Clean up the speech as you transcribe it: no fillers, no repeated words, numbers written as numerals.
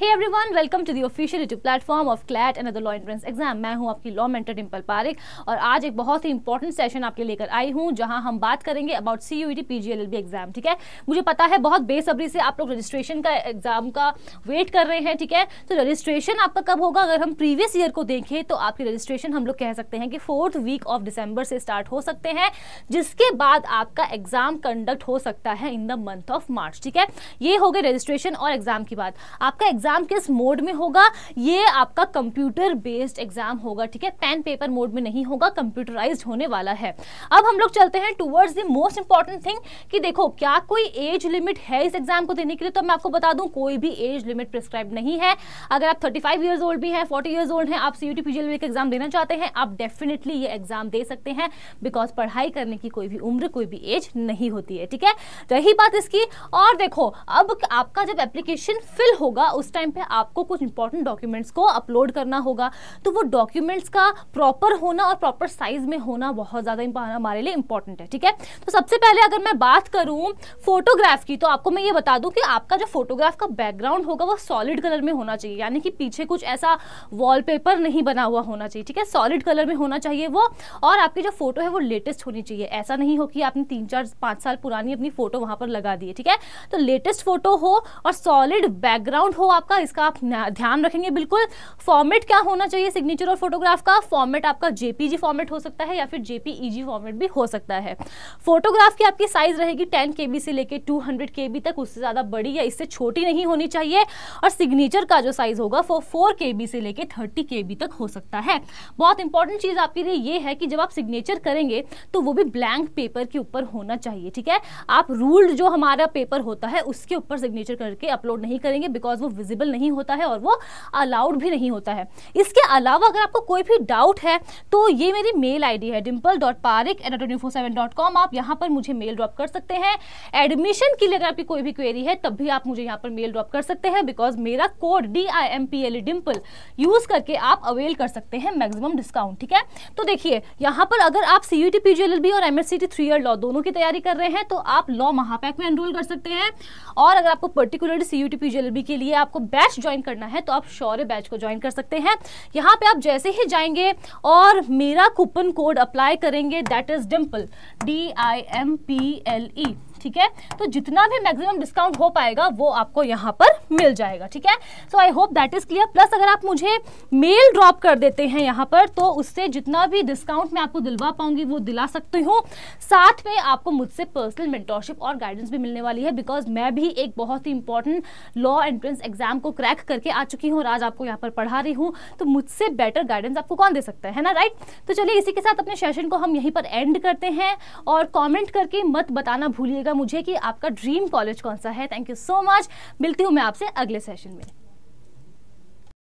Hey everyone, welcome to the official YouTube platform of CLAT and other law entrance exam. मैं हूं आपकी law mentor Dimple Parekh और आज एक बहुत ही इंपॉर्टेंट सेशन आपके लेकर आई हूं जहां हम बात करेंगे अबाउट CUET PGLLB एग्जाम। ठीक है, मुझे पता है बहुत बेसब्री से आप लोग रजिस्ट्रेशन का एग्जाम का वेट कर रहे हैं। ठीक है, तो रजिस्ट्रेशन आपका कब होगा? अगर हम प्रीवियस ईयर को देखें तो आपकी रजिस्ट्रेशन हम लोग कह सकते हैं कि 4th वीक ऑफ December से स्टार्ट हो सकते हैं, जिसके बाद आपका एग्जाम कंडक्ट हो सकता है in the month of March. ठीक है, ये हो गई रजिस्ट्रेशन और एग्जाम की बात। आपका एग्जाम किस मोड में होगा? ये आपका कंप्यूटर बेस्ड एग्जाम होगा। ठीक है, पेन पेपर मोड में नहीं होगा, कंप्यूटराइज्ड होने वाला है। अब हम लोग चलते हैं towards the most important thing कि देखो क्या कोई एज लिमिट है इस एग्जाम को देने के लिए। तो मैं आपको बता दूं कोई भी एज लिमिट प्रिस्क्राइब नहीं है। अगर आप 35 ईयर्स ओल्ड भी हैं, 40 ईयर्स ओल्ड हैं, आप CUET PGLLB का एग्जाम देना चाहते हैं, आप डेफिनेटली ये एग्जाम दे सकते हैं बिकॉज पढ़ाई करने की कोई भी उम्र, कोई भी एज नहीं होती है। ठीक है, रही बात इसकी। और देखो अब आपका जब एप्लीकेशन फिल होगा उस टाइम पे आपको कुछ इंपॉर्टेंट डॉक्यूमेंट्स को अपलोड करना होगा, तो वो डॉक्यूमेंट्स का प्रॉपर होना और प्रॉपर साइज में होना बहुत ज़्यादा हमारे लिए इंपॉर्टेंट है। ठीक है, तो सबसे पहले अगर मैं बात करूँ फोटोग्राफ की, तो आपको मैं ये बता दूँ कि आपका जो फोटोग्राफ का बैकग्राउंड होगा वो सॉलिड कलर में होना चाहिए, यानी कि पीछे कुछ ऐसा वॉलपेपर नहीं बना हुआ होना चाहिए। ठीक है, सॉलिड कलर में होना चाहिए वो, और आपकी जो फोटो है वो लेटेस्ट होनी चाहिए। ऐसा नहीं हो कि आपने 3-4-5 साल पुरानी अपनी फोटो वहाँ पर लगा दी है। ठीक है, तो लेटेस्ट फोटो हो और सॉलिड बैकग्राउंड हो आपका, इसका आप ध्यान रखेंगे बिल्कुल। फॉर्मेट क्या होना चाहिए सिग्नेचर और फोटोग्राफ का? फॉर्मेट आपका JPG फॉर्मेट हो सकता है या फिर JPEG फॉर्मेट भी हो सकता है। फोटोग्राफ की आपकी साइज रहेगी 10 KB से लेकर 200 KB तक, उससे ज़्यादा बड़ी या इससे छोटी नहीं होनी चाहिए। और सिग्नेचर का जो साइज होगा वो 4 KB से लेकर 30 KB तक हो सकता है। बहुत इंपॉर्टेंट चीज़ आपके लिए ये है कि जब आप सिग्नेचर करेंगे तो वो भी ब्लैंक पेपर के ऊपर होना चाहिए। ठीक है, आप रूल्ड जो हमारा पेपर होता है उसके ऊपर सिग्नेचर करके अपलोड नहीं करेंगे बिकॉज वो विजिबल नहीं होता है और वो अलाउड भी नहीं होता है। इसके अलावा अगर आपको कोई भी डाउट है तो ये मेरी मेल ID है dimple.pareek@foreseven.com, आप यहाँ पर मुझे मेल ड्रॉप कर सकते हैं। एडमिशन के लिए अगर आपकी कोई भी क्वेरी है तब भी आप मुझे यहाँ पर मेल ड्रॉप कर सकते हैं बिकॉज मेरा कोड DIMPLE डिम्पल यूज करके आप अवेल कर सकते हैं मैक्सिमम डिस्काउंट। ठीक है, तो देखिए यहाँ पर अगर आप CUET PGLLB और MSc 3 ईयर लॉ दोनों की तैयारी कर रहे हैं तो आप लॉ महापैक में एनरोल कर सकते हैं। और अगर आपको पर्टिकुलरली CUET PGLLB के लिए आपको बैच ज्वाइन करना है तो आप शौर्य बैच को ज्वाइन कर सकते हैं। यहाँ पे आप जैसे ही जाएंगे और मेरा कूपन कोड अप्लाई करेंगे, दैट इज डिम्पल DIMPLE। ठीक है, तो जितना भी मैक्सिमम डिस्काउंट हो पाएगा वो आपको यहाँ पर मिल जाएगा। ठीक है, so I hope that is clear. Plus अगर आप मुझे मेल ड्रॉप कर देते हैं यहाँ पर तो उससे जितना भी डिस्काउंट मैं आपको दिलवा पाऊंगी वो दिला सकती हूँ। साथ में आपको मुझसे पर्सनल मेंटरशिप और गाइडेंस भी मिलने वाली है बिकॉज मैं भी एक बहुत ही इंपॉर्टेंट लॉ एंट्रेंस एग्जाम को क्रैक करके आ चुकी हूँ और आज आपको यहाँ पर पढ़ा रही हूँ, तो मुझसे बेटर गाइडेंस आपको कौन दे सकता है ना, राइट? तो चलिए इसी के साथ अपने सेशन को हम यहीं पर एंड करते हैं और कॉमेंट करके मत बताना भूलिएगा मुझे कि आपका ड्रीम कॉलेज कौन सा है। थैंक यू सो मच, मिलती हूँ मैं आपसे अगले सेशन में।